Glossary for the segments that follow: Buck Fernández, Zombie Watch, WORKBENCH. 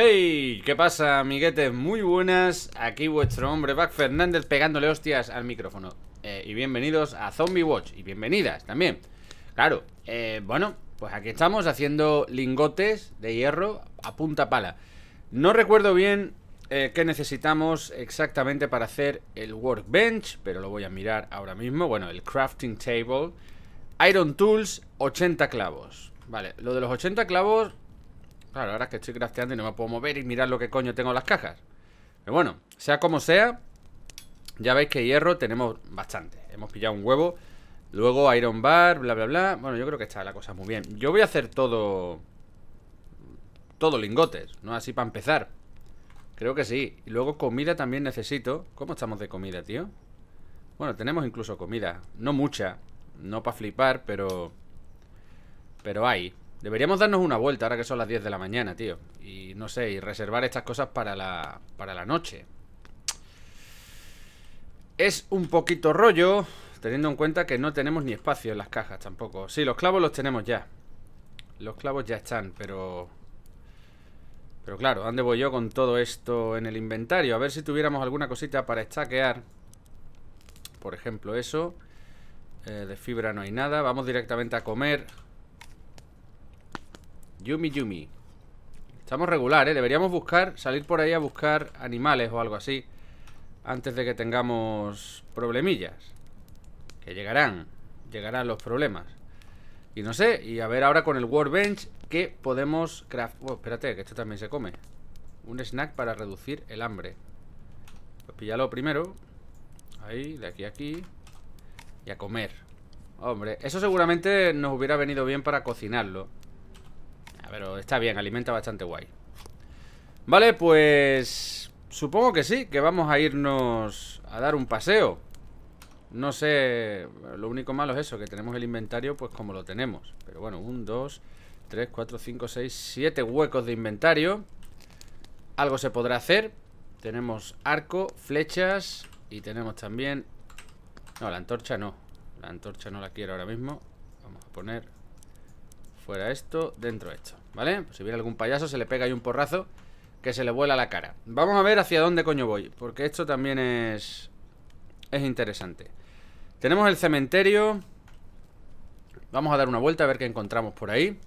¡Hey! ¿Qué pasa, amiguetes? Muy buenas, aquí vuestro hombre Buck Fernández pegándole hostias al micrófono. Y bienvenidos a Zombie Watch, y bienvenidas también. Claro, bueno, pues aquí estamos haciendo lingotes de hierro a punta pala. No recuerdo bien qué necesitamos exactamente para hacer el workbench, pero lo voy a mirar ahora mismo. Bueno, el crafting table, iron tools, 80 clavos. Vale, lo de los 80 clavos... Claro, ahora es que estoy crafteando y no me puedo mover y mirar lo que coño tengo en las cajas. Pero bueno, sea como sea, ya veis que hierro tenemos bastante. Hemos pillado un huevo. Luego iron bar, bla, bla, bla. Bueno, yo creo que está la cosa muy bien. Yo voy a hacer todo lingotes, ¿no? Así para empezar. Creo que sí. Y luego comida también necesito. ¿Cómo estamos de comida, tío? Bueno, tenemos incluso comida. No mucha. No para flipar, pero... pero hay... Deberíamos darnos una vuelta ahora que son las 10 de la mañana, tío. Y no sé, y reservar estas cosas para la noche. Es un poquito rollo, teniendo en cuenta que no tenemos ni espacio en las cajas tampoco. Sí, los clavos los tenemos ya. Los clavos ya están, pero... pero claro, ¿dónde voy yo con todo esto en el inventario? A ver si tuviéramos alguna cosita para stackear. Por ejemplo, eso. De fibra no hay nada. Vamos directamente a comer. Yumi Yumi. Estamos regular, ¿eh? Deberíamos buscar, salir por ahí a buscar animales o algo así antes de que tengamos problemillas. Que llegarán los problemas. Y no sé, y a ver ahora con el workbench que podemos craftear. Oh, espérate, que esto también se come. Un snack para reducir el hambre. Pues píllalo primero. Ahí, de aquí a aquí. Y a comer. Hombre, eso seguramente nos hubiera venido bien para cocinarlo. Pero está bien, alimenta bastante guay. Vale, pues... supongo que sí, que vamos a irnos a dar un paseo. No sé... lo único malo es eso, que tenemos el inventario pues como lo tenemos. Pero bueno, 1, 2, 3, 4, 5, 6, 7 huecos de inventario. Algo se podrá hacer. Tenemos arco, flechas. Y tenemos también... no, la antorcha no. La antorcha no la quiero ahora mismo. Vamos a poner... fuera esto, dentro esto, ¿vale? Pues si viene algún payaso se le pega ahí un porrazo que se le vuela la cara. Vamos a ver hacia dónde coño voy, porque esto también es interesante. Tenemos el cementerio. Vamos a dar una vuelta a ver qué encontramos por ahí.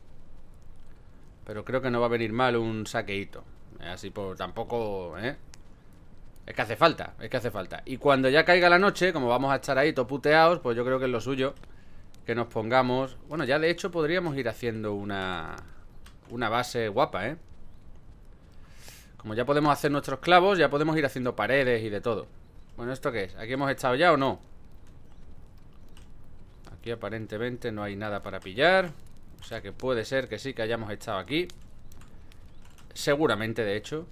Pero creo que no va a venir mal un saqueíto. Así por tampoco, ¿eh? Es que hace falta, es que hace falta. Y cuando ya caiga la noche, como vamos a estar ahí toputeados, pues yo creo que es lo suyo que nos pongamos... bueno, ya de hecho podríamos ir haciendo una base guapa, ¿eh? Como ya podemos hacer nuestros clavos, ya podemos ir haciendo paredes y de todo. Bueno, ¿esto qué es? ¿Aquí hemos estado ya o no? Aquí aparentemente no hay nada para pillar. O sea que puede ser que sí que hayamos estado aquí. Seguramente, de hecho.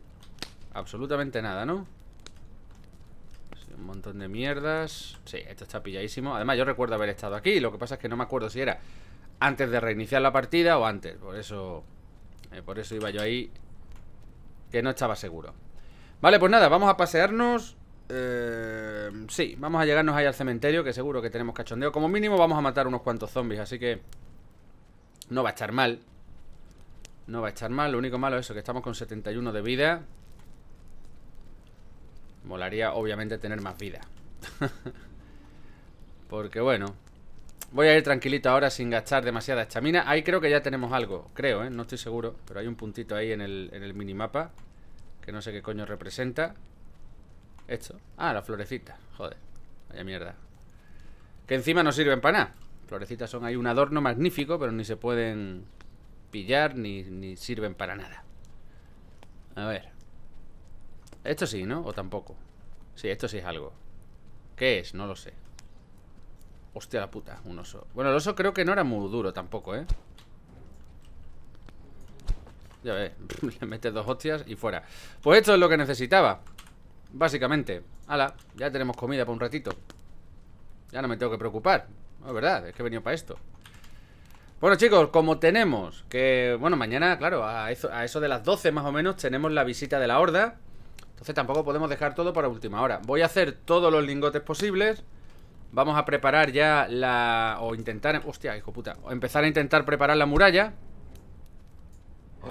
Absolutamente nada, ¿no? Un montón de mierdas. Sí, esto está pilladísimo. Además yo recuerdo haber estado aquí. Lo que pasa es que no me acuerdo si era antes de reiniciar la partida o antes. Por eso iba yo ahí, que no estaba seguro. Vale, pues nada, vamos a pasearnos. Sí, vamos a llegarnos ahí al cementerio, que seguro que tenemos cachondeo. Como mínimo vamos a matar unos cuantos zombies, así que no va a estar mal. No va a estar mal. Lo único malo es eso, que estamos con 71 de vida. Molaría, obviamente, tener más vida. Porque, bueno, voy a ir tranquilito ahora sin gastar demasiada estamina. Ahí creo que ya tenemos algo, creo, ¿eh? No estoy seguro, pero hay un puntito ahí en el minimapa que no sé qué coño representa. Esto. Ah, las florecitas. Joder, vaya mierda. Que encima no sirven para nada. Florecitas son ahí un adorno magnífico, pero ni se pueden pillar ni sirven para nada. A ver. Esto sí, ¿no? ¿O tampoco? Sí, esto sí es algo. ¿Qué es? No lo sé. Hostia la puta, un oso. Bueno, el oso creo que no era muy duro tampoco, ¿eh? Ya ves, le metes dos hostias y fuera. Pues esto es lo que necesitaba, básicamente. Hala, ya tenemos comida para un ratito. Ya no me tengo que preocupar. No, es verdad, es que he venido para esto. Bueno, chicos, como tenemos que... bueno, mañana, claro, a eso de las 12 más o menos tenemos la visita de la horda. Entonces tampoco podemos dejar todo para última hora. Voy a hacer todos los lingotes posibles. Vamos a preparar ya la... o intentar... hostia, hijo puta. O empezar a intentar preparar la muralla.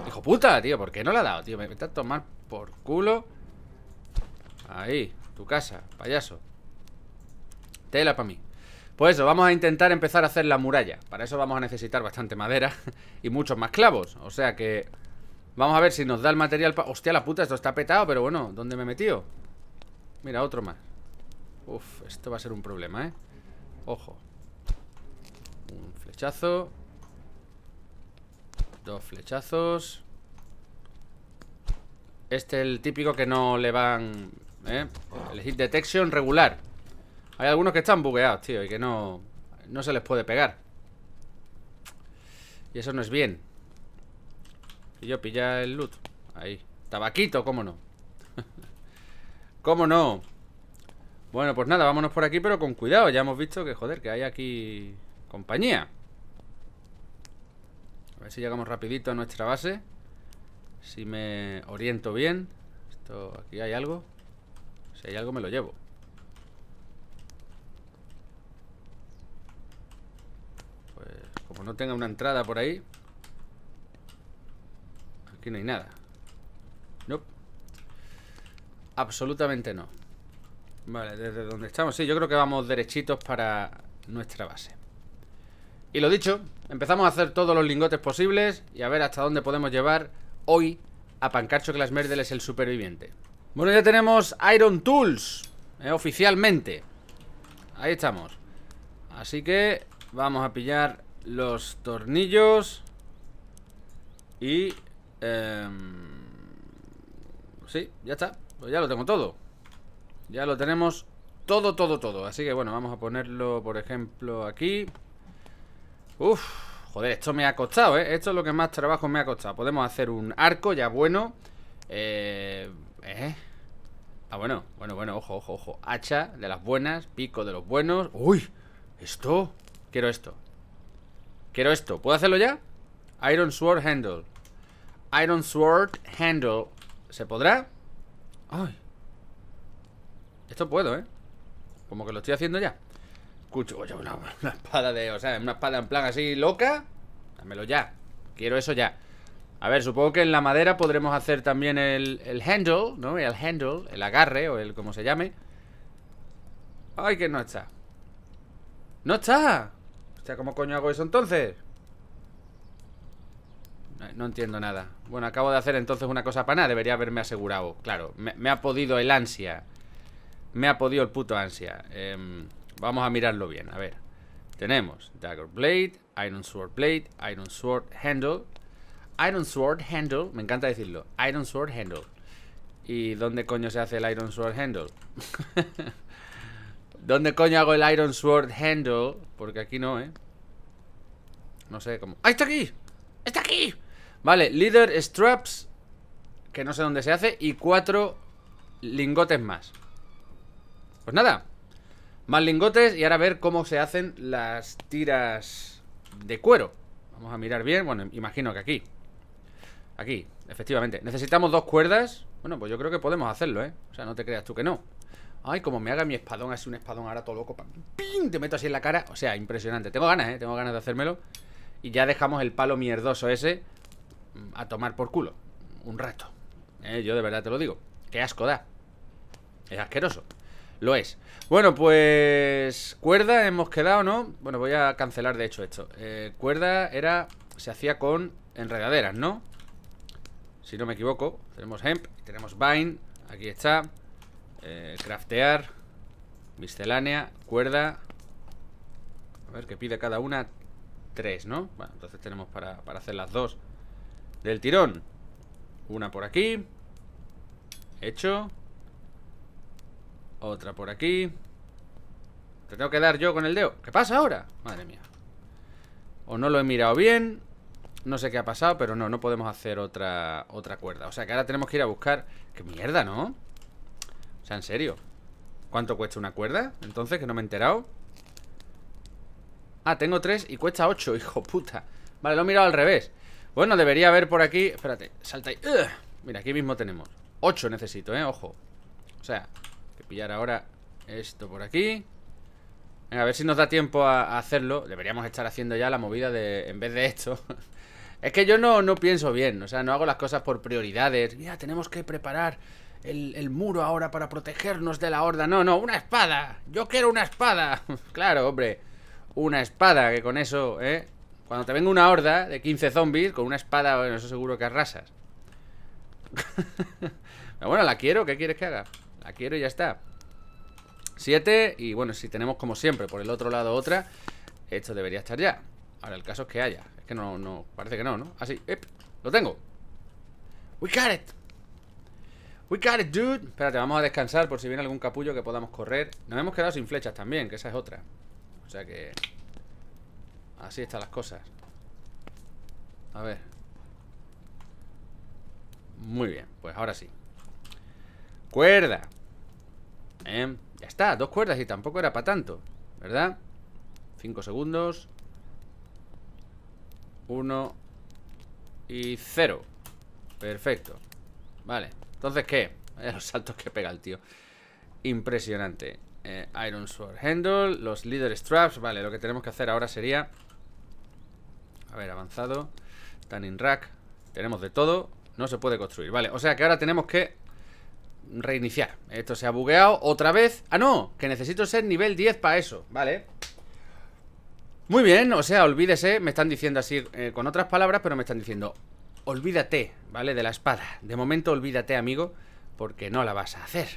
Hijo puta, tío, ¿por qué no la ha dado, tío? Me está a tomar por culo. Ahí, tu casa, payaso. Tela para mí. Pues eso, vamos a intentar empezar a hacer la muralla. Para eso vamos a necesitar bastante madera y muchos más clavos, o sea que vamos a ver si nos da el material para... Hostia la puta, esto está petado, pero bueno, ¿dónde me he metido? Mira, otro más. Uf, esto va a ser un problema, ¿eh? Ojo. Un flechazo. Dos flechazos. Este es el típico que no le van... ¿eh? El hit detection regular. Hay algunos que están bugueados, tío, y que no se les puede pegar. Y eso no es bien. Y yo pilla el loot. Ahí. Tabaquito, cómo no. ¿Cómo no? Bueno, pues nada, vámonos por aquí, pero con cuidado. Ya hemos visto que, joder, que hay aquí compañía. A ver si llegamos rapidito a nuestra base. Si me oriento bien. Esto, aquí hay algo. Si hay algo me lo llevo. Pues como no tenga una entrada por ahí. Aquí no hay nada. Nope. Absolutamente no. Vale, desde donde estamos. Sí, yo creo que vamos derechitos para nuestra base. Y lo dicho, empezamos a hacer todos los lingotes posibles y a ver hasta dónde podemos llevar hoy a Pancacho que las merdeles el superviviente. Bueno, ya tenemos Iron Tools, oficialmente. Ahí estamos. Así que vamos a pillar los tornillos. Y... sí, ya está. Pues ya lo tengo todo. Ya lo tenemos todo, todo. Así que bueno, vamos a ponerlo, por ejemplo, aquí. Uf, joder, esto me ha costado, ¿eh? Esto es lo que más trabajo me ha costado. Podemos hacer un arco ya bueno. Ah, bueno, ojo. Hacha de las buenas, pico de los buenos. Uy, esto. Quiero esto. Quiero esto. ¿Puedo hacerlo ya? Iron Sword Handle. Iron Sword Handle. ¿Se podrá? Ay. Esto puedo, ¿eh? Como que lo estoy haciendo ya. Cucho, oye, una espada de... O sea, una espada en plan así loca. Dámelo ya. Quiero eso ya. A ver, supongo que en la madera podremos hacer también el handle, ¿no? El handle, el agarre o el como se llame. Ay, que no está. ¡No está! O sea, ¿cómo coño hago eso entonces? No entiendo nada. Bueno, acabo de hacer entonces una cosa para nada. Debería haberme asegurado. Claro, me ha podido el ansia. Me ha podido el puto ansia. Vamos a mirarlo bien, a ver. Tenemos Dagger Blade, Iron Sword Blade, Iron Sword Handle. Iron Sword Handle, me encanta decirlo. Iron Sword Handle. ¿Y dónde coño se hace el Iron Sword Handle? ¿Dónde coño hago el Iron Sword Handle? Porque aquí no, ¿eh? No sé cómo... ¡Ah, está aquí! ¡Está aquí! Vale, Leather Straps, que no sé dónde se hace. Y 4 lingotes más. Pues nada, más lingotes y ahora a ver cómo se hacen las tiras de cuero. Vamos a mirar bien, bueno, imagino que aquí. Aquí, efectivamente. Necesitamos 2 cuerdas. Bueno, pues yo creo que podemos hacerlo, ¿eh? O sea, no te creas tú que no. Ay, como me haga mi espadón, así un espadón ahora todo loco. ¡Ping! Te meto así en la cara. O sea, impresionante. Tengo ganas, ¿eh? Tengo ganas de hacérmelo. Y ya dejamos el palo mierdoso ese a tomar por culo. Un rato. Yo de verdad te lo digo. Qué asco da. Es asqueroso. Lo es. Bueno, pues... Cuerda hemos quedado, ¿no? Bueno, voy a cancelar de hecho esto. Cuerda era... Se hacía con enredaderas, ¿no? Si no me equivoco. Tenemos hemp, tenemos vine. Aquí está. Craftear. Miscelánea. Cuerda. A ver, ¿qué pide cada una? 3, ¿no? Bueno, entonces tenemos para hacer las 2 del tirón. Una por aquí. Hecho. Otra por aquí. Te tengo que dar yo con el dedo. ¿Qué pasa ahora? Madre mía. O no lo he mirado bien. No sé qué ha pasado, pero no podemos hacer otra cuerda. O sea que ahora tenemos que ir a buscar. ¡Qué mierda, ¿no? O sea, en serio. ¿Cuánto cuesta una cuerda? Entonces, que no me he enterado. Ah, tengo 3 y cuesta 8, hijo puta. Vale, lo he mirado al revés. Bueno, debería haber por aquí. Espérate, salta ahí. ¡Ugh! Mira, aquí mismo tenemos 8 necesito, ojo. O sea... que pillar ahora esto por aquí. Venga, a ver si nos da tiempo a hacerlo. Deberíamos estar haciendo ya la movida de... En vez de esto Es que yo no pienso bien, o sea, no hago las cosas por prioridades. Mira, tenemos que preparar el muro ahora para protegernos de la horda. No, no, una espada. Yo quiero una espada. Claro, hombre, una espada, que con eso, cuando te venga una horda de 15 zombies, con una espada, bueno, eso seguro que arrasas. Pero bueno, la quiero, ¿qué quieres que haga? La quiero y ya está. 7, y bueno, si tenemos como siempre por el otro lado otra, esto debería estar ya. Ahora el caso es que haya. Es que no, parece que no, ¿no? Así, lo tengo. We got it. We got it, dude. Espérate, vamos a descansar por si viene algún capullo que podamos correr. Nos hemos quedado sin flechas también, que esa es otra. O sea que... así están las cosas. A ver. Muy bien, pues ahora sí. Cuerda. Ya está, 2 cuerdas y tampoco era para tanto, ¿verdad? 5 segundos. 1 y 0. Perfecto. Vale, entonces ¿qué? Vaya los saltos que pega el tío. Impresionante. Iron Sword Handle, los Leader Straps. Vale, lo que tenemos que hacer ahora sería... a ver, avanzado. Tanning Rack. Tenemos de todo. No se puede construir, vale. O sea que ahora tenemos que reiniciar. Esto se ha bugueado otra vez. Ah, no, que necesito ser nivel 10 para eso. Vale. Muy bien, o sea, olvídese. Me están diciendo así con otras palabras, pero me están diciendo olvídate, ¿vale? De la espada. De momento olvídate, amigo, porque no la vas a hacer.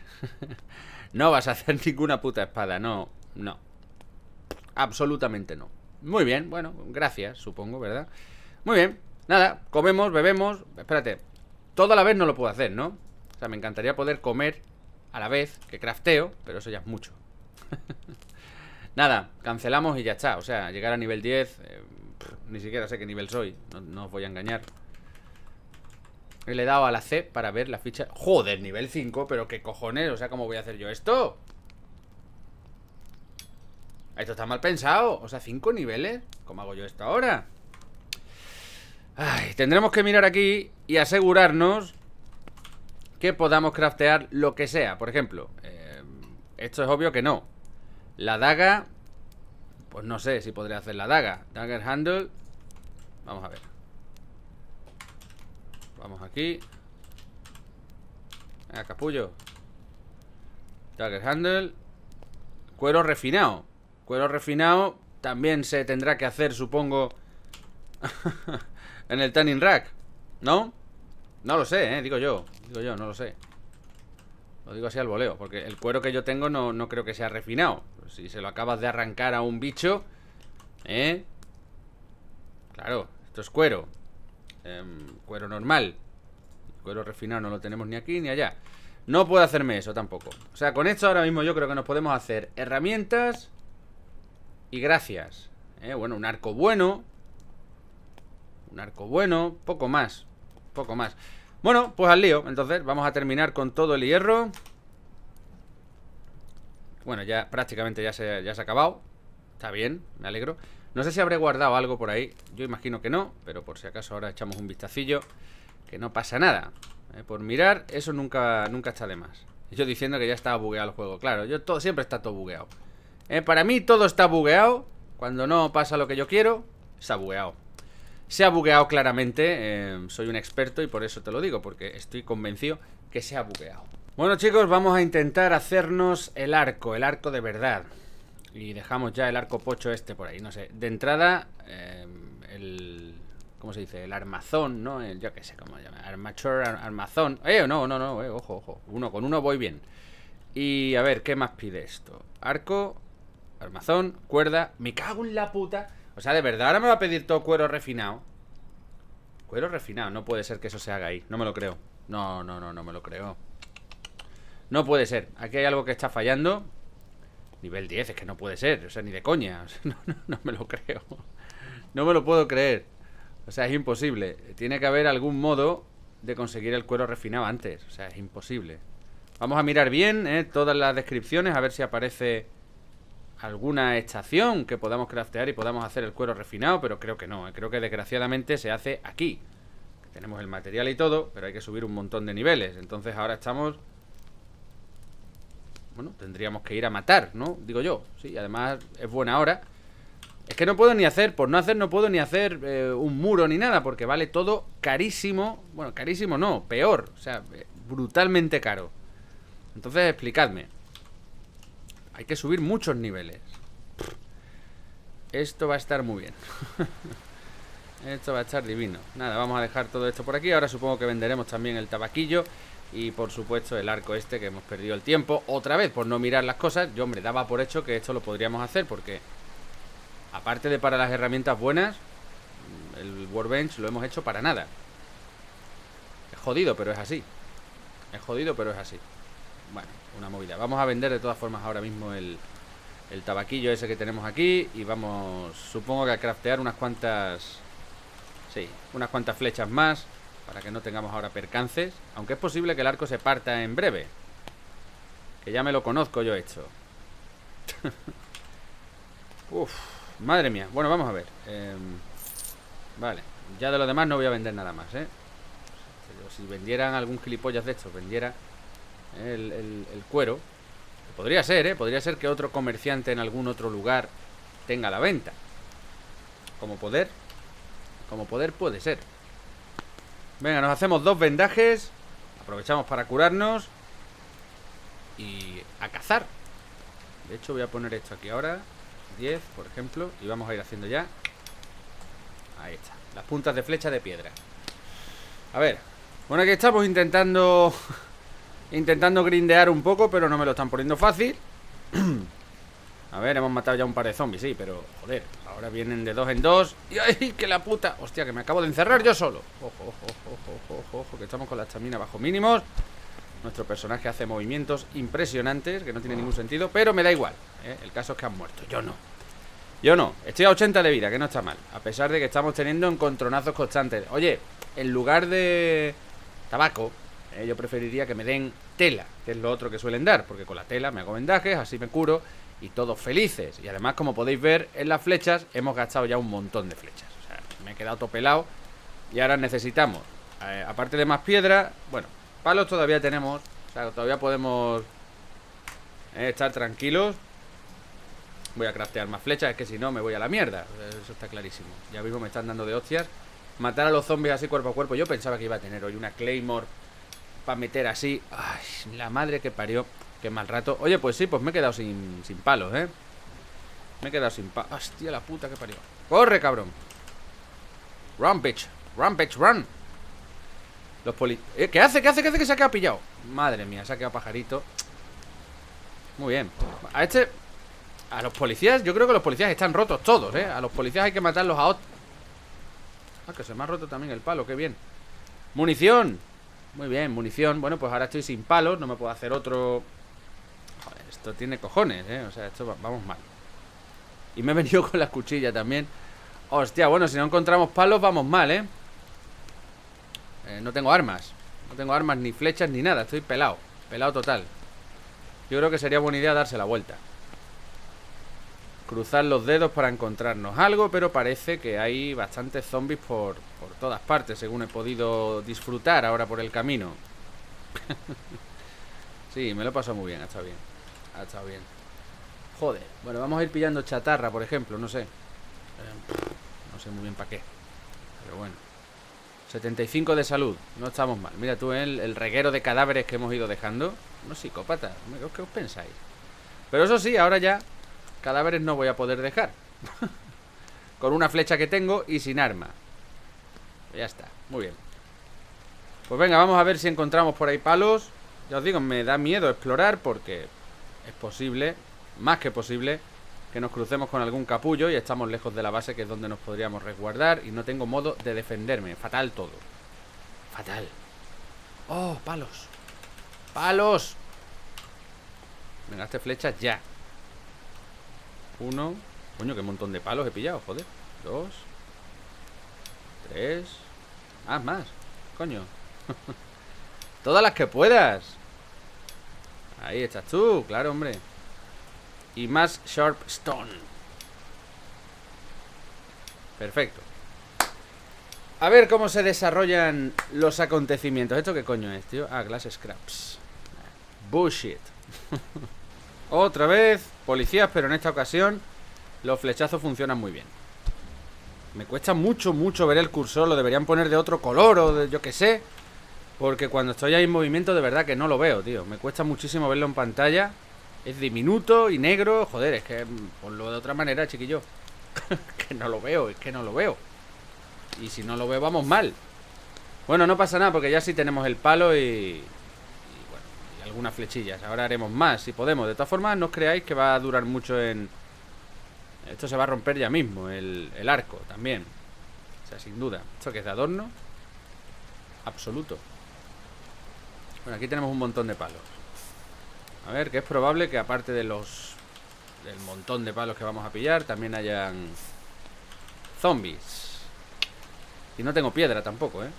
No vas a hacer ninguna puta espada. No, no. Absolutamente no. Muy bien, bueno, gracias, supongo, ¿verdad? Muy bien, nada, comemos, bebemos. Espérate, todo a la vez no lo puedo hacer, ¿no? O sea, me encantaría poder comer a la vez que crafteo, pero eso ya es mucho. Nada, cancelamos y ya está. O sea, llegar a nivel 10, ni siquiera sé qué nivel soy, no os voy a engañar. Le he dado a la C para ver la ficha. Joder, nivel 5, pero qué cojones. O sea, ¿cómo voy a hacer yo esto? Esto está mal pensado. O sea, 5 niveles, ¿cómo hago yo esto ahora? Ay, tendremos que mirar aquí y asegurarnos que podamos craftear lo que sea. Por ejemplo, esto es obvio que no. La daga, pues no sé si podría hacer la daga. Dagger handle. Vamos a ver. Vamos aquí. Venga, capullo. Dagger handle. Cuero refinado. Cuero refinado también se tendrá que hacer, supongo, en el tanning rack, ¿no? No lo sé, digo yo. Digo yo, no lo sé. Lo digo así al voleo, porque el cuero que yo tengo no creo que sea refinado. Si se lo acabas de arrancar a un bicho, claro, esto es cuero. Cuero normal. Cuero refinado no lo tenemos ni aquí ni allá. No puedo hacerme eso tampoco. O sea, con esto ahora mismo yo creo que nos podemos hacer herramientas y gracias. Bueno, un arco bueno. Un arco bueno, poco más. Poco más. Bueno, pues al lío, entonces vamos a terminar con todo el hierro. Bueno, ya prácticamente ya se ha acabado. Está bien, me alegro. No sé si habré guardado algo por ahí. Yo imagino que no, pero por si acaso ahora echamos un vistacillo. Que no pasa nada, por mirar, eso nunca está de más. Yo diciendo que ya estaba bugueado el juego. Claro, yo todo, siempre está todo bugueado. Para mí todo está bugueado. Cuando no pasa lo que yo quiero, está bugueado. Se ha bugueado claramente, soy un experto y por eso te lo digo, porque estoy convencido que se ha bugueado. Bueno chicos, vamos a intentar hacernos el arco de verdad. Y dejamos ya el arco pocho este por ahí, no sé. De entrada, ¿cómo se dice? El armazón, ¿no? Yo qué sé cómo se llama, armature, armazón. No, ojo, uno con uno voy bien. Y a ver, ¿qué más pide esto? Arco, armazón, cuerda, me cago en la puta. O sea, de verdad, ahora me va a pedir todo cuero refinado. Cuero refinado, no puede ser que eso se haga ahí. No me lo creo. No me lo creo. No puede ser, aquí hay algo que está fallando. Nivel 10, es que no puede ser, o sea, ni de coña. O sea, no me lo creo. No me lo puedo creer. O sea, es imposible. Tiene que haber algún modo de conseguir el cuero refinado antes. O sea, es imposible. Vamos a mirar bien todas las descripciones, a ver si aparece alguna estación que podamos craftear y podamos hacer el cuero refinado, pero creo que no. Creo que desgraciadamente se hace aquí. Tenemos el material y todo, pero hay que subir un montón de niveles. Entonces ahora estamos... bueno, tendríamos que ir a matar, ¿no? Digo yo, sí, además es buena hora. Es que no puedo ni hacer, por no hacer no puedo ni hacer un muro ni nada, porque vale todo carísimo. Bueno, carísimo no, peor. O sea, brutalmente caro. Entonces, explicadme. Hay que subir muchos niveles. Esto va a estar muy bien. Esto va a estar divino. Nada, vamos a dejar todo esto por aquí. Ahora supongo que venderemos también el tabaquillo. Y por supuesto el arco este, que hemos perdido el tiempo otra vez por no mirar las cosas. Yo, hombre, daba por hecho que esto lo podríamos hacer, porque aparte de para las herramientas buenas, el workbench lo hemos hecho para nada. Es jodido, pero es así. Es jodido, pero es así. Bueno, una movida. Vamos a vender de todas formas ahora mismo el tabaquillo ese que tenemos aquí. Y vamos, supongo que a craftear unas cuantas... Sí, unas cuantas flechas más, para que no tengamos ahora percances. Aunque es posible que el arco se parta en breve, que ya me lo conozco yo esto. Uf, madre mía. Bueno, vamos a ver. Vale, ya de lo demás no voy a vender nada más, ¿eh? Pero si vendieran algún gilipollas de estos, vendiera el cuero, que podría ser, ¿eh? Podría ser que otro comerciante en algún otro lugar tenga la venta. Como poder puede ser. Venga, nos hacemos dos vendajes. Aprovechamos para curarnos. Y a cazar. De hecho voy a poner esto aquí ahora, 10, por ejemplo. Y vamos a ir haciendo ya. Ahí está, las puntas de flecha de piedra. A ver. Bueno, aquí estamos intentando grindear un poco, pero no me lo están poniendo fácil. A ver, hemos matado ya un par de zombies, sí, pero joder, ahora vienen de dos en dos. Y ay, que la puta, hostia, que me acabo de encerrar yo solo. Ojo, ojo, ojo, ojo, ojo, que estamos con la estamina bajo mínimos. Nuestro personaje hace movimientos impresionantes que no tienen ningún sentido, pero me da igual, ¿eh? El caso es que han muerto, yo no. Yo no, estoy a 80 de vida, que no está mal, a pesar de que estamos teniendo encontronazos constantes. Oye, en lugar de tabaco, yo preferiría que me den tela, que es lo otro que suelen dar, porque con la tela me hago vendajes, así me curo. Y todos felices. Y además, como podéis ver en las flechas, hemos gastado ya un montón de flechas. O sea, me he quedado topelado. Y ahora necesitamos, aparte de más piedra, bueno, palos todavía tenemos. O sea, todavía podemos estar tranquilos. Voy a craftear más flechas, es que si no me voy a la mierda. Eso está clarísimo. Ya mismo me están dando de hostias. Matar a los zombies así cuerpo a cuerpo. Yo pensaba que iba a tener hoy una claymore para meter así. Ay, la madre que parió. Qué mal rato. Oye, pues sí, pues me he quedado sin palos, ¿eh? Me he quedado sin palos. Hostia, la puta que parió. ¡Corre, cabrón! ¡Run, bitch! ¡Run, bitch! ¡Run! Los policías... ¿Qué hace? ¿Qué hace? ¿Qué hace? Que se ha quedado pillado. Madre mía, se ha quedado pajarito. Muy bien. A este... A los policías... Yo creo que los policías están rotos todos, ¿eh? A los policías hay que matarlos a otros. Ah, que se me ha roto también el palo. ¡Qué bien! ¡Munición! Muy bien, munición. Bueno, pues ahora estoy sin palos. No me puedo hacer otro... Joder, esto tiene cojones, ¿eh? O sea, esto vamos mal. Y me he venido con la cuchilla también. Hostia, bueno, si no encontramos palos vamos mal, ¿eh? No tengo armas. No tengo armas, ni flechas, ni nada. Estoy pelado, pelado total. Yo creo que sería buena idea darse la vuelta. Cruzar los dedos para encontrarnos algo. Pero parece que hay bastantes zombies por todas partes, según he podido disfrutar ahora por el camino. Sí, me lo he pasado muy bien, ha estado bien. Ha estado bien. Joder, bueno, vamos a ir pillando chatarra, por ejemplo, no sé. No sé muy bien para qué. Pero bueno, 75 de salud, no estamos mal. Mira tú el reguero de cadáveres que hemos ido dejando. Unos psicópatas, ¿qué os pensáis? Pero eso sí, ahora ya cadáveres no voy a poder dejar. Con una flecha que tengo y sin arma. Ya está, muy bien. Pues venga, vamos a ver si encontramos por ahí palos. Ya os digo, me da miedo explorar porque es posible, más que posible, que nos crucemos con algún capullo y estamos lejos de la base, que es donde nos podríamos resguardar, y no tengo modo de defenderme. Fatal todo. Fatal. ¡Oh, palos! ¡Palos! Me gasté flechas ya. Uno. Coño, qué montón de palos he pillado, joder. Dos. Tres. Ah, más. Coño. Todas las que puedas. Ahí estás tú, claro, hombre. Y más Sharp Stone. Perfecto. A ver cómo se desarrollan los acontecimientos. ¿Esto qué coño es, tío? Ah, Glass Scraps. Bullshit. Otra vez policías, pero en esta ocasión Los flechazos funcionan muy bien. Me cuesta mucho, mucho ver el cursor. Lo deberían poner de otro color o de yo qué sé, porque cuando estoy ahí en movimiento de verdad que no lo veo, tío. Me cuesta muchísimo verlo en pantalla. Es diminuto y negro. Joder, es que ponlo de otra manera, chiquillo. Que no lo veo, es que no lo veo. Y si no lo veo, vamos mal. Bueno, no pasa nada, porque ya sí tenemos el palo y bueno, y algunas flechillas. Ahora haremos más, si podemos. De todas formas, no os creáis que va a durar mucho en... Esto se va a romper ya mismo, el arco también. O sea, sin duda. Esto que es de adorno absoluto. Bueno, aquí tenemos un montón de palos. A ver, que es probable que aparte de los... del montón de palos que vamos a pillar, también hayan zombies. Y no tengo piedra tampoco, ¿eh?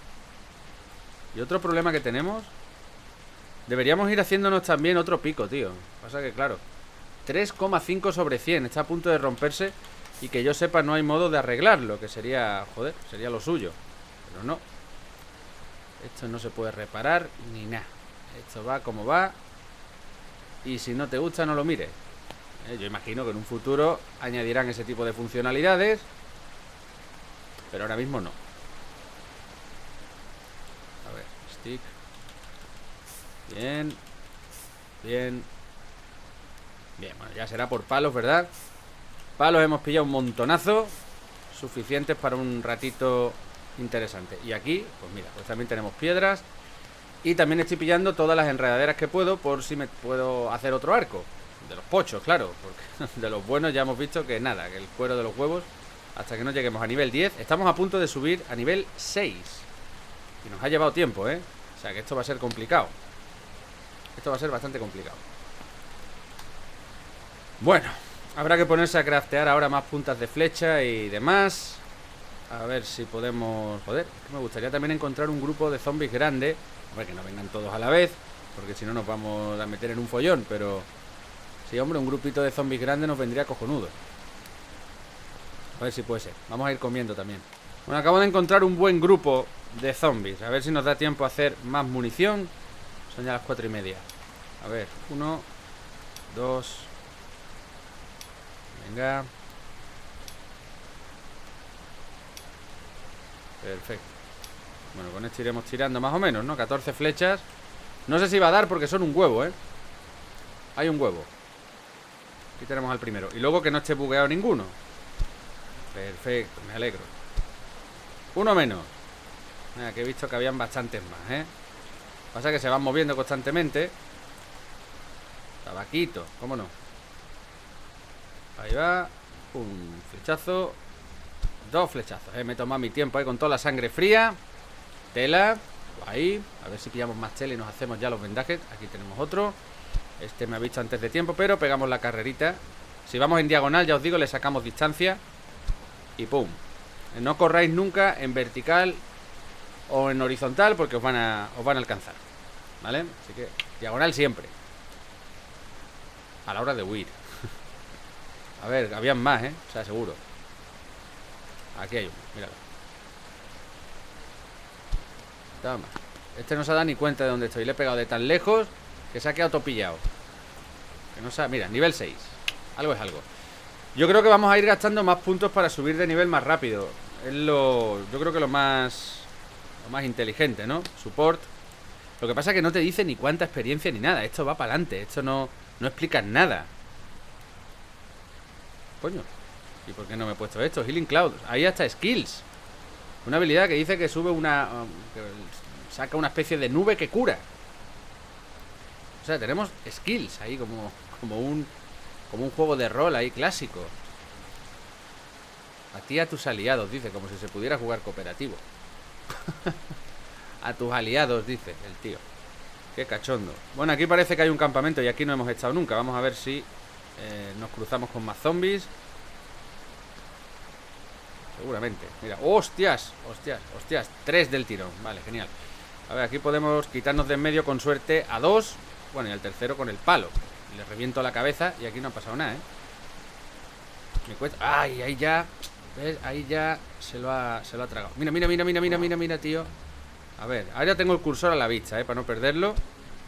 Y otro problema que tenemos... Deberíamos ir haciéndonos también otro pico, tío. Pasa que, claro, 3,5 sobre 100. Está a punto de romperse. Y que yo sepa, no hay modo de arreglarlo. Que sería, joder, sería lo suyo. Pero no. Esto no se puede reparar ni nada. Esto va como va. Y si no te gusta, no lo mires. Yo imagino que en un futuro añadirán ese tipo de funcionalidades, pero ahora mismo no. A ver, stick. Bien. Bien. Bien, bueno, ya será por palos, ¿verdad? Palos hemos pillado un montonazo, suficientes para un ratito interesante. Y aquí, pues mira, pues también tenemos piedras. Y también estoy pillando todas las enredaderas que puedo, por si me puedo hacer otro arco. De los pochos, claro, porque de los buenos ya hemos visto que nada, que el cuero de los huevos. Hasta que no lleguemos a nivel 10. Estamos a punto de subir a nivel 6. Y nos ha llevado tiempo, ¿eh? O sea que esto va a ser complicado. Esto va a ser bastante complicado. Bueno, habrá que ponerse a craftear ahora más puntas de flecha y demás. A ver si podemos... Joder, me gustaría también encontrar un grupo de zombies grande. Hombre, que no vengan todos a la vez, porque si no nos vamos a meter en un follón, pero... Sí, hombre, un grupito de zombies grandes nos vendría cojonudo. A ver si puede ser. Vamos a ir comiendo también. Bueno, acabo de encontrar un buen grupo de zombies. A ver si nos da tiempo a hacer más munición. Son ya las 4:30. A ver, 1, 2. Venga. Perfecto. Bueno, con esto iremos tirando más o menos, ¿no? 14 flechas. No sé si va a dar porque son un huevo, ¿eh? Hay un huevo. Aquí tenemos al primero. Y luego que no esté bugueado ninguno. Perfecto, me alegro. Uno menos. Mira, que he visto que habían bastantes más, ¿eh? Pasa que se van moviendo constantemente. Tabaquito, cómo no. Ahí va. Un flechazo. Dos flechazos, ¿eh? Me he tomado mi tiempo ahí con toda la sangre fría. Tela. Ahí. A ver si pillamos más tela y nos hacemos ya los vendajes. Aquí tenemos otro. Este me ha visto antes de tiempo, pero pegamos la carrerita. Si vamos en diagonal, ya os digo, le sacamos distancia. Y pum. No corráis nunca en vertical o en horizontal, porque os van a alcanzar, ¿vale? Así que diagonal siempre, a la hora de huir. A ver, habían más, ¿eh? O sea, seguro. Aquí hay uno, míralo. Toma. Este no se ha dado ni cuenta de dónde estoy. Le he pegado de tan lejos que se ha quedado topillado. Que no sabe. Mira, nivel 6. Algo es algo. Yo creo que vamos a ir gastando más puntos para subir de nivel más rápido. Es lo... Yo creo que lo más inteligente, ¿no? Support. Lo que pasa es que no te dice ni cuánta experiencia ni nada. Esto va para adelante. Esto no explica nada. Coño. ¿Y por qué no me he puesto esto? Healing Cloud. Ahí hasta skills. Una habilidad que dice que sube una... Que saca una especie de nube que cura. O sea, tenemos skills ahí como un juego de rol ahí clásico. A ti, a tus aliados, dice, como si se pudiera jugar cooperativo. A tus aliados, dice el tío. Qué cachondo. Bueno, aquí parece que hay un campamento y aquí no hemos estado nunca. Vamos a ver si nos cruzamos con más zombies. Seguramente. Mira, hostias, hostias, hostias. 3 del tirón, vale, genial. A ver, aquí podemos quitarnos de en medio con suerte a 2. Bueno, y al tercero con el palo. Le reviento la cabeza y aquí no ha pasado nada, ¿eh? Me cuesta... ¡Ay! Ahí ya... ¿Ves? Ahí ya se lo ha tragado. Mira, mira, mira, mira, mira, mira, mira, tío. A ver, ahora tengo el cursor a la vista, ¿eh? Para no perderlo.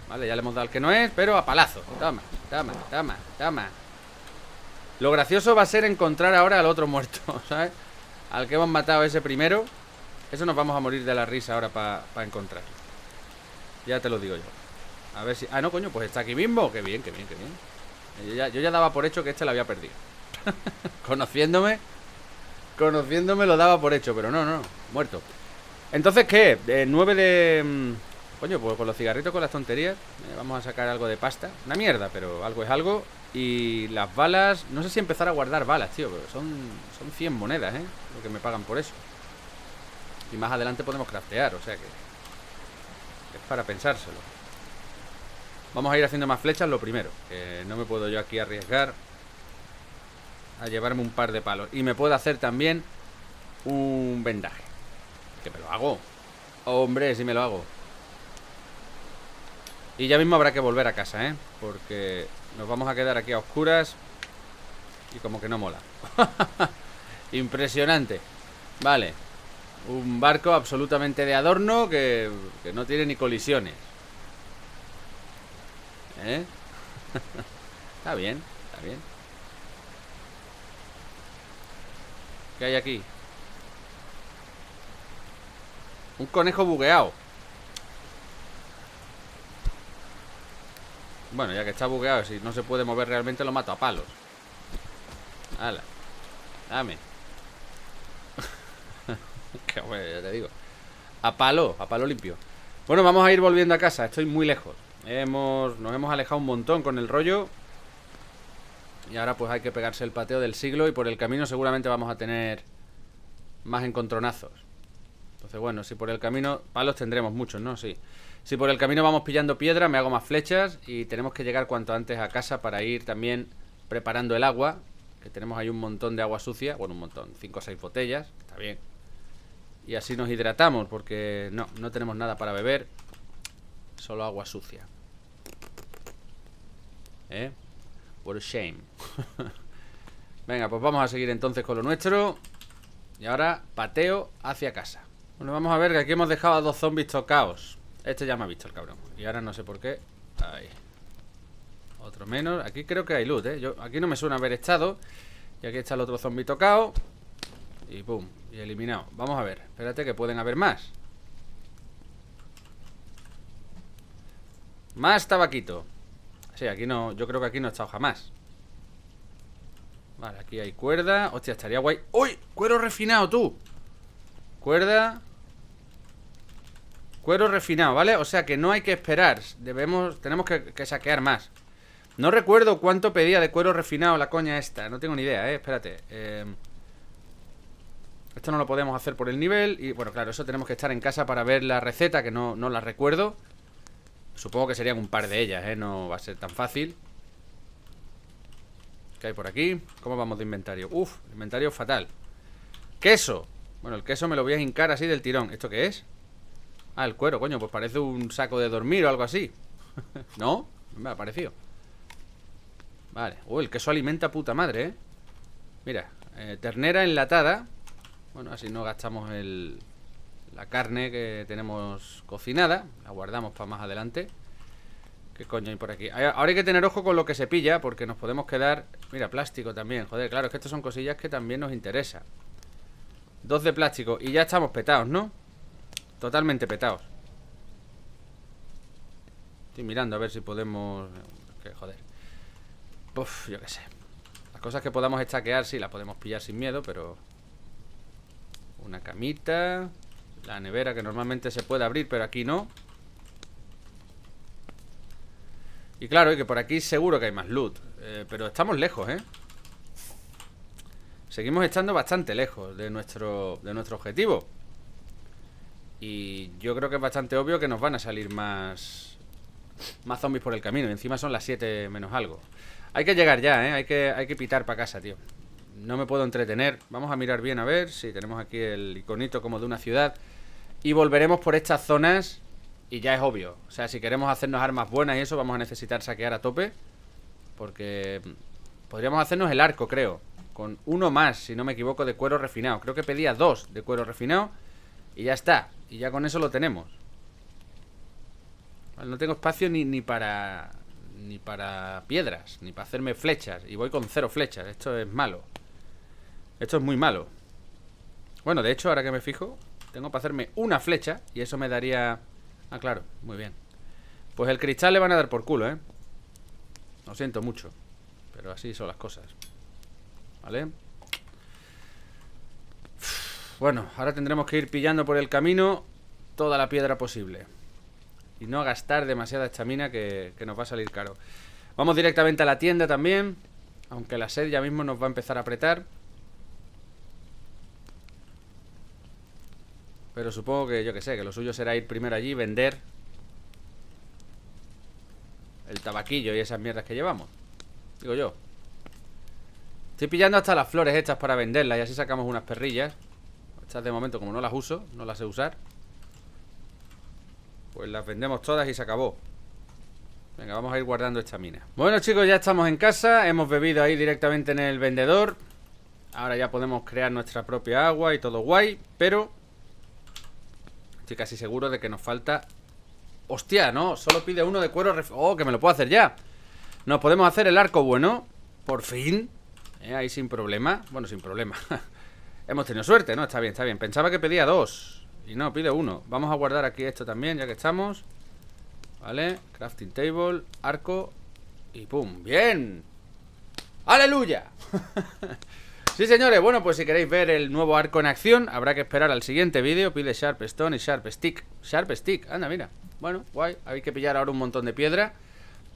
Vale, ya le hemos dado al que no es, pero a palazo. Toma, toma, toma, toma. Lo gracioso va a ser encontrar ahora al otro muerto, ¿sabes? Al que hemos matado ese primero. Eso nos vamos a morir de la risa ahora para encontrarlo. Ya te lo digo yo. A ver si... Ah, no, coño, pues está aquí mismo. Qué bien, qué bien, qué bien. Yo ya daba por hecho que este lo había perdido. Conociéndome lo daba por hecho, pero no, no, muerto. Entonces, ¿qué? 9 de... Coño, pues con los cigarritos, con las tonterías, vamos a sacar algo de pasta. Una mierda, pero algo es algo. Y las balas... No sé si empezar a guardar balas, tío, pero son 100 monedas, ¿eh? Lo que me pagan por eso. Y más adelante podemos craftear, o sea que... Es para pensárselo. Vamos a ir haciendo más flechas, lo primero. No me puedo yo aquí arriesgar a llevarme un par de palos. Y me puedo hacer también un vendaje. Que me lo hago. Hombre, sí me lo hago. Y ya mismo habrá que volver a casa, ¿eh? Porque nos vamos a quedar aquí a oscuras. Y como que no mola. Impresionante. Vale. Un barco absolutamente de adorno que no tiene ni colisiones. ¿Eh? Está bien, está bien. ¿Qué hay aquí? Un conejo bugueado. Bueno, ya que está bugueado, si no se puede mover realmente, lo mato a palos. Hala, dame. Que bueno, ya te digo. A palo limpio. Bueno, vamos a ir volviendo a casa, estoy muy lejos. Nos hemos alejado un montón con el rollo. Y ahora pues hay que pegarse el pateo del siglo. Y por el camino seguramente vamos a tener más encontronazos. Entonces bueno, si por el camino... Palos tendremos muchos, ¿no? Sí. Si por el camino vamos pillando piedra, me hago más flechas. Y tenemos que llegar cuanto antes a casa para ir también preparando el agua. Que tenemos ahí un montón de agua sucia. Bueno, un montón, 5 o 6 botellas. Está bien. Y así nos hidratamos, porque no tenemos nada para beber. Solo agua sucia. ¿Eh? What a shame. Venga, pues vamos a seguir entonces con lo nuestro. Y ahora, pateo hacia casa. Bueno, vamos a ver que aquí hemos dejado a 2 zombies tocados. Este ya me ha visto el cabrón. Y ahora no sé por qué. Ahí. Otro menos. Aquí creo que hay luz, ¿eh? Aquí no me suena haber estado. Y aquí está el otro zombie tocado. Y pum, y eliminado. Vamos a ver, espérate que pueden haber más. Más tabaquito. Sí, aquí no, yo creo que aquí no he estado jamás. Vale, aquí hay cuerda. Hostia, estaría guay. ¡Uy! Cuero refinado, tú. Cuerda. Cuero refinado, ¿vale? O sea que no hay que esperar. Tenemos que saquear más. No recuerdo cuánto pedía de cuero refinado la coña esta. No tengo ni idea, ¿eh? Espérate. Esto no lo podemos hacer por el nivel. Y bueno, claro, eso tenemos que estar en casa para ver la receta, que no la recuerdo. Supongo que serían un par de ellas, ¿eh? No va a ser tan fácil. ¿Qué hay por aquí? ¿Cómo vamos de inventario? Uf, inventario fatal. ¡Queso! Bueno, el queso me lo voy a hincar así del tirón. ¿Esto qué es? Ah, el cuero, coño, pues parece un saco de dormir o algo así. ¿No? No me ha parecido. Vale, el queso alimenta puta madre, ¿eh? Mira, ternera enlatada. Bueno, así no gastamos la carne que tenemos cocinada. La guardamos para más adelante. ¿Qué coño hay por aquí? Ahora hay que tener ojo con lo que se pilla, porque nos podemos quedar... Mira, plástico también. Joder, claro, es que estas son cosillas que también nos interesan. 2 de plástico. Y ya estamos petados, ¿no? Totalmente petados. Estoy mirando a ver si podemos... ¿Qué, joder? Uf, yo qué sé. Las cosas que podamos estaquear sí las podemos pillar sin miedo, pero... Una camita. La nevera que normalmente se puede abrir, pero aquí no. Y claro, que por aquí seguro que hay más loot. Pero estamos lejos, ¿eh? Seguimos estando bastante lejos de nuestro objetivo. Y yo creo que es bastante obvio que nos van a salir más zombies por el camino. Y encima son las 7 menos algo. Hay que llegar ya, ¿eh? Hay que pitar para casa, tío. No me puedo entretener. Vamos a mirar bien a ver si tenemos aquí el iconito como de una ciudad. Y volveremos por estas zonas. Y ya es obvio. O sea, si queremos hacernos armas buenas y eso, vamos a necesitar saquear a tope. Porque podríamos hacernos el arco, creo. Con uno más, si no me equivoco, de cuero refinado. Creo que pedía 2 de cuero refinado. Y ya está. Y ya con eso lo tenemos. No tengo espacio ni para ni para piedras, ni para hacerme flechas. Y voy con 0 flechas, esto es malo. Esto es muy malo. Bueno, de hecho, ahora que me fijo, tengo para hacerme una flecha y eso me daría... Ah, claro, muy bien. Pues el cristal le van a dar por culo, ¿eh? Lo siento mucho, pero así son las cosas. ¿Vale? Bueno, ahora tendremos que ir pillando por el camino toda la piedra posible y no gastar demasiada estamina, que nos va a salir caro. Vamos directamente a la tienda también, aunque la sed ya mismo nos va a empezar a apretar, pero supongo que, yo que sé, que lo suyo será ir primero allí, vender el tabaquillo y esas mierdas que llevamos. Digo yo. Estoy pillando hasta las flores estas para venderlas y así sacamos unas perrillas. Estas de momento, como no las uso, no las sé usar, pues las vendemos todas y se acabó. Venga, vamos a ir guardando esta mina. Bueno, chicos, ya estamos en casa. Hemos bebido ahí directamente en el vendedor. Ahora ya podemos crear nuestra propia agua y todo guay, pero estoy casi seguro de que nos falta... Hostia, no, solo pide uno de cuero oh, que me lo puedo hacer ya. Nos podemos hacer el arco bueno, por fin, ahí sin problema. Bueno, sin problema. Hemos tenido suerte, ¿no? Está bien, está bien. Pensaba que pedía 2 y no, pide 1. Vamos a guardar aquí esto también, ya que estamos. Vale, crafting table, arco y pum, ¡bien! ¡Aleluya! Sí, señores, bueno, pues si queréis ver el nuevo arco en acción, habrá que esperar al siguiente vídeo. Pide Sharp Stone y Sharp Stick. Sharp Stick, anda, mira. Bueno, guay, hay que pillar ahora un montón de piedra.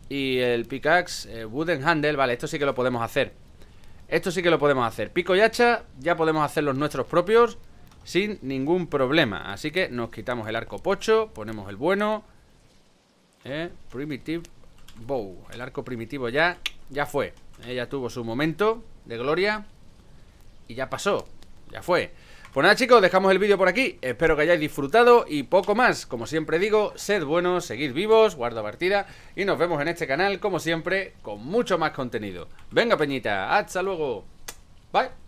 Y el pickaxe, wooden handle, vale, esto sí que lo podemos hacer. Esto sí que lo podemos hacer. Pico y hacha, ya podemos hacer los nuestros propios sin ningún problema. Así que nos quitamos el arco pocho, ponemos el bueno, primitive bow. El arco primitivo ya fue, ya tuvo su momento de gloria y ya pasó, ya fue. Pues nada, chicos, dejamos el vídeo por aquí. Espero que hayáis disfrutado y poco más. Como siempre digo, sed buenos, seguid vivos, guarda partida y nos vemos en este canal, como siempre, con mucho más contenido. Venga, peñita, hasta luego. Bye.